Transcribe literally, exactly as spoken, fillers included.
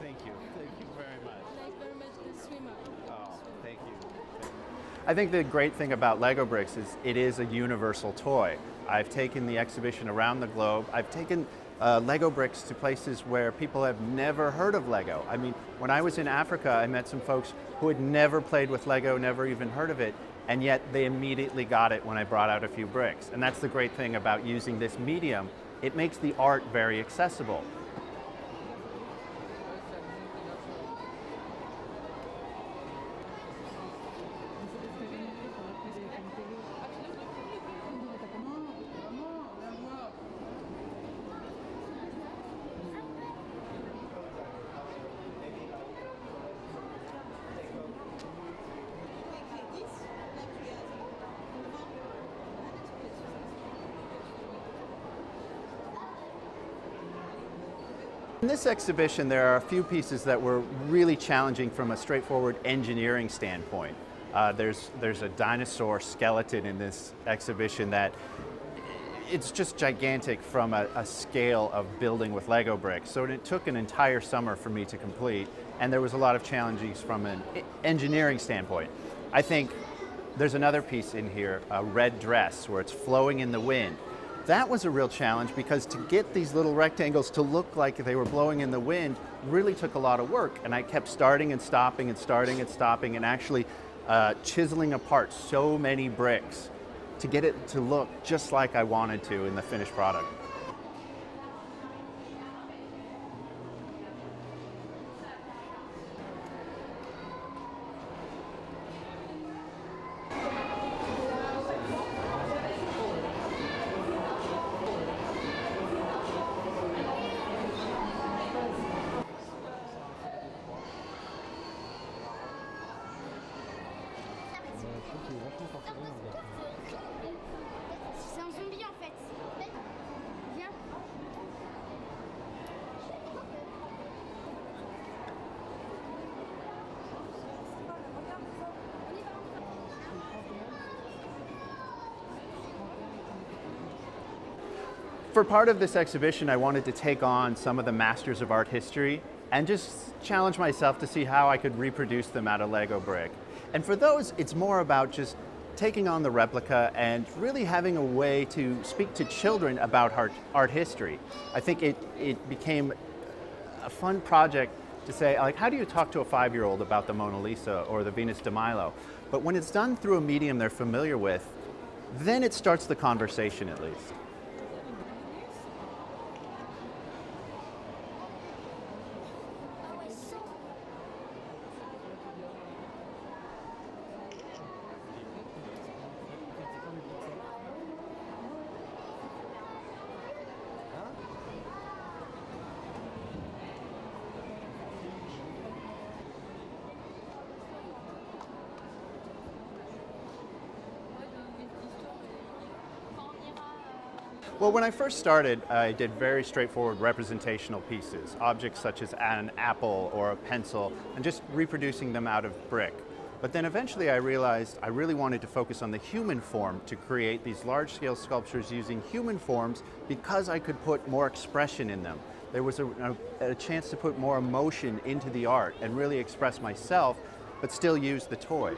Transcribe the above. Thank you. Thank you very much. I like very much the swimmer. Oh, thank you. Thank you. I think the great thing about Lego bricks is it is a universal toy. I've taken the exhibition around the globe. I've taken uh, Lego bricks to places where people have never heard of Lego. I mean, when I was in Africa, I met some folks who had never played with Lego, never even heard of it, and yet they immediately got it when I brought out a few bricks. And that's the great thing about using this medium. It makes the art very accessible. In this exhibition, there are a few pieces that were really challenging from a straightforward engineering standpoint. Uh, there's, there's a dinosaur skeleton in this exhibition that it's just gigantic from a, a scale of building with Lego bricks. So it took an entire summer for me to complete, and there was a lot of challenges from an engineering standpoint. I think there's another piece in here, a red dress, where it's flowing in the wind. That was a real challenge because to get these little rectangles to look like they were blowing in the wind really took a lot of work, and I kept starting and stopping and starting and stopping and actually uh, chiseling apart so many bricks to get it to look just like I wanted to in the finished product. C'est un zombie en fait. Viens. For part of this exhibition, I wanted to take on some of the masters of art history and just challenge myself to see how I could reproduce them out of Lego brick. And for those, it's more about just taking on the replica and really having a way to speak to children about art, art history. I think it, it became a fun project to say, like, how do you talk to a five-year-old about the Mona Lisa or the Venus de Milo? But when it's done through a medium they're familiar with, then it starts the conversation at least. Well, when I first started, I did very straightforward representational pieces, objects such as an apple or a pencil, and just reproducing them out of brick. But then eventually I realized I really wanted to focus on the human form to create these large-scale sculptures using human forms because I could put more expression in them. There was a, a, a chance to put more emotion into the art and really express myself, but still use the toy.